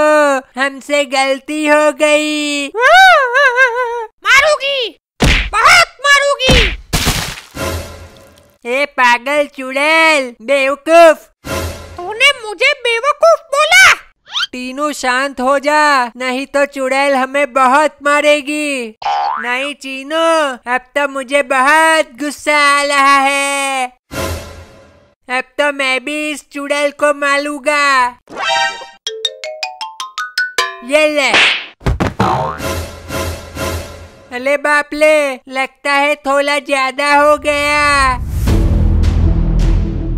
छोड़ो, हमसे गलती हो गई। मारूंगी, बहुत मारूंगी। ए पागल चुड़ैल, बेवकूफ, तूने मुझे बेवकूफ बोला? टीनू शांत हो जा, नहीं तो चुड़ैल हमें बहुत मारेगी। नहीं चीनू, अब तो मुझे बहुत गुस्सा आ रहा है, अब तो मैं भी इस चुड़ैल को मारूंगा। ये ले। अरे बाप ले, लगता है थोड़ा ज्यादा हो गया।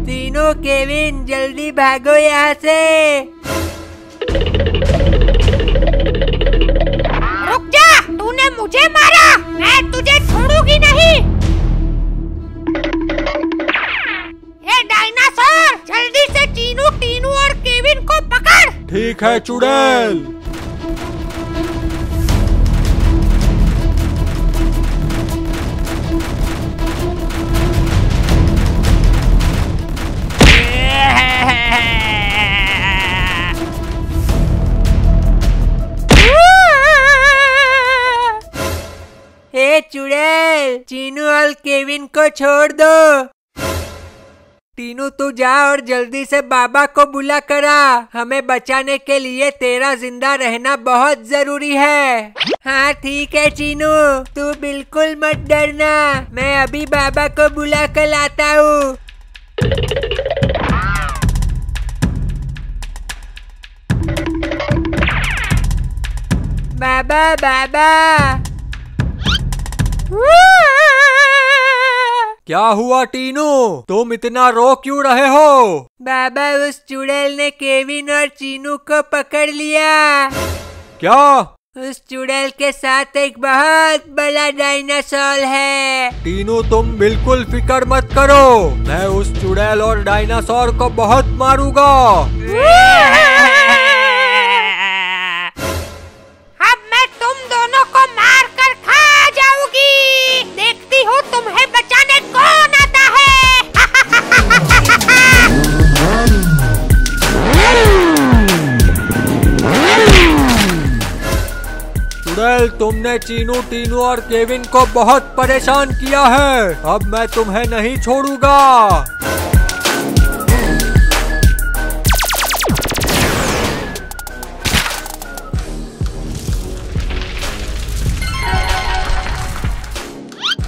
तीनों केविन जल्दी भागो यहाँ से। रुक जा, तूने मुझे मारा, मैं तुझे छोड़ूंगी नहीं। ए डायनासोर, जल्दी से चीनू, टीनू और केविन को पकड़। ठीक है चुड़ैल। चुड़ैल, चीनू और केविन को छोड़ दो। टीनू तू जा और जल्दी से बाबा को बुला करा, हमें बचाने के लिए तेरा जिंदा रहना बहुत जरूरी है। हाँ ठीक है चीनू, तू बिल्कुल मत डरना, मैं अभी बाबा को बुला कर लाता हूँ। बाबा बाबा। क्या हुआ टीनू, तुम इतना रो क्यों रहे हो? बाबा, उस चुड़ैल ने केविन और चीनू को पकड़ लिया। क्या? उस चुड़ैल के साथ एक बहुत बड़ा डायनासोर है। टीनू तुम बिल्कुल फिक्र मत करो, मैं उस चुड़ैल और डायनासोर को बहुत मारूंगा। तुमने चीनू, टीनू और केविन को बहुत परेशान किया है, अब मैं तुम्हें नहीं छोड़ूंगा।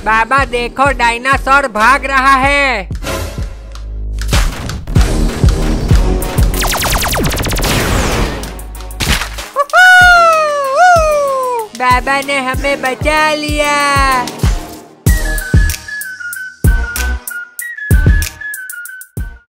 बाबा देखो, डायनासोर भाग रहा है। बाबा ने हमें बचा लिया।